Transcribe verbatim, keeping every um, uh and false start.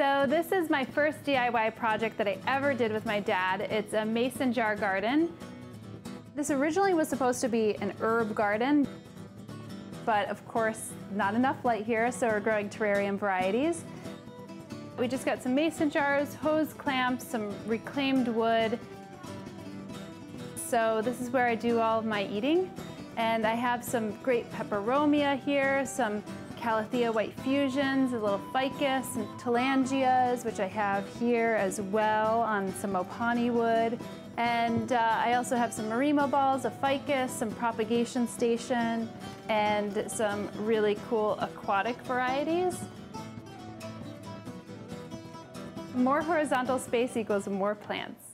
So this is my first D I Y project that I ever did with my dad. It's a mason jar garden. This originally was supposed to be an herb garden, but of course not enough light here, so we're growing terrarium varieties. We just got some mason jars, hose clamps, some reclaimed wood. So this is where I do all of my eating. And I have some great peperomia here, some Calathea white fusions, a little ficus, some Tillandsias, which I have here as well on some Mopani wood. And uh, I also have some marimo balls, a ficus, some propagation station, and some really cool aquatic varieties. More horizontal space equals more plants.